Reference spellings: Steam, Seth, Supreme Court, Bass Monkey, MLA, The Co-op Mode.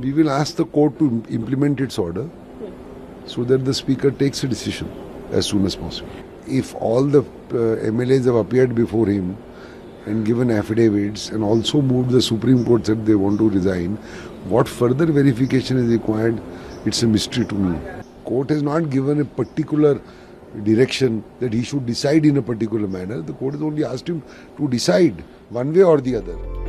We will ask the court to implement its order so that the speaker takes a decision as soon as possible. If all the MLAs have appeared before him and given affidavits and also moved the Supreme Court that they want to resign, what further verification is required? It's a mystery to me. Court has not given a particular direction that he should decide in a particular manner. The court has only asked him to decide one way or the other.